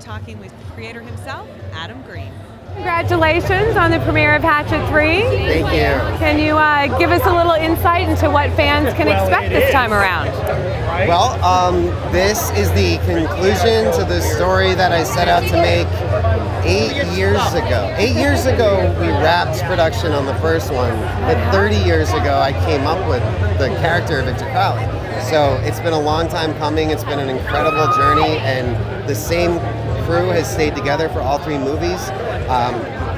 talking with the creator himself, Adam Green. Congratulations on the premiere of Hatchet III. Thank you. Can you give us a little insight into what fans can expect this time around? Well, this is the conclusion to the story that I set out to make 8 years ago. 8 years ago, we wrapped production on the first one, but 30 years ago, I came up with the character of Victor Crowley. So it's been a long time coming. It's been an incredible journey, and the same crew has stayed together for all three movies.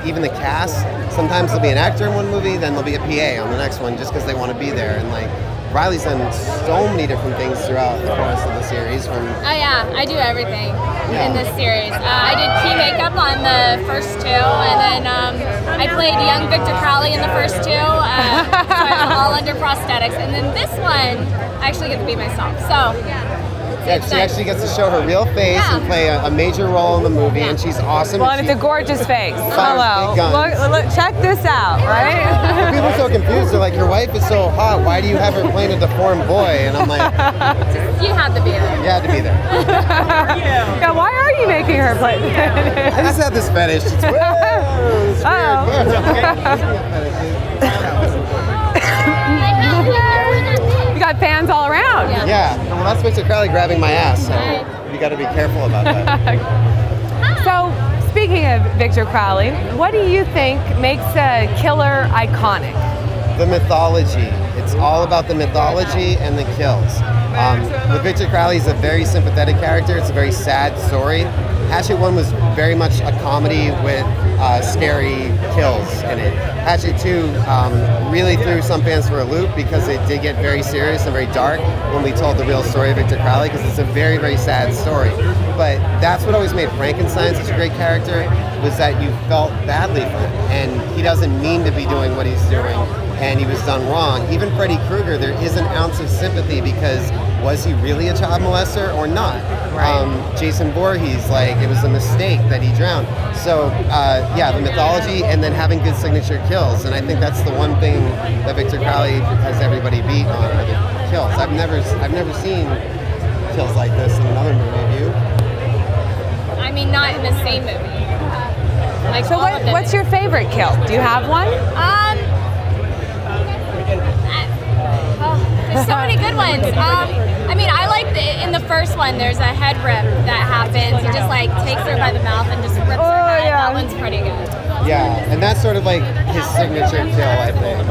Even the cast, sometimes there'll be an actor in one movie, then there'll be a PA on the next one just because they want to be there. And like, Riley's done so many different things throughout the course of the series. Oh yeah, I do everything in this series. I did key makeup on the first two, and then I played young Victor Crowley in the first two, so I was all under prosthetics. And then this one, I actually get to be myself, so. Yeah, she actually gets to show her real face and play a major role in the movie, and she's awesome. Well, and it's a gorgeous face. Hello. Look, check this out, right? People are so confused. They're like, your wife is so hot. Why do you have her playing a deformed boy? And I'm like, you had to be there. You had to be there. Yeah, why are you making her play? I just have this fetish. It's weird. You got fans all around. Yeah, and well, that's Victor Crowley grabbing my ass, so you got to be careful about that. So, speaking of Victor Crowley, what do you think makes a killer iconic? The mythology. It's all about the mythology and the kills. With Victor Crowley, he's a very sympathetic character. It's a very sad story. Hatchet 1 was very much a comedy with scary kills in it. Hatchet 2 really threw some fans for a loop because it did get very serious and very dark when we told the real story of Victor Crowley, because it's a very, very sad story. But that's what always made Frankenstein such a great character, was that you felt badly for him. And he doesn't mean to be doing what he's doing, and he was done wrong. Even Freddy Krueger, there is an ounce of sympathy because was he really a child molester or not? Right. Jason Voorhees, like, it was a mistake that he drowned. So, yeah, the mythology and then having good signature kills. And I think that's the one thing that Victor Crowley has everybody beat on, are the kills. I've never seen kills like this in another movie, have you? I mean, not in the same movie. Like, so what's your favorite kill? Do you have one? There's so many good ones. I mean, I like in the first one, there's a head rip that happens. He just like takes her by the mouth and just rips her head. Yeah. That one's pretty good. Yeah, and that's sort of like his signature kill, I think.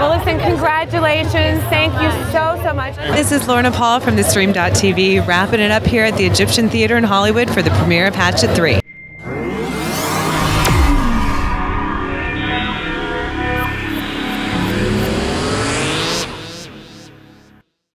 Well, listen, congratulations. Thank you so, so much. This is Lorna Paul from theStream.tv, wrapping it up here at the Egyptian Theatre in Hollywood for the premiere of Hatchet III.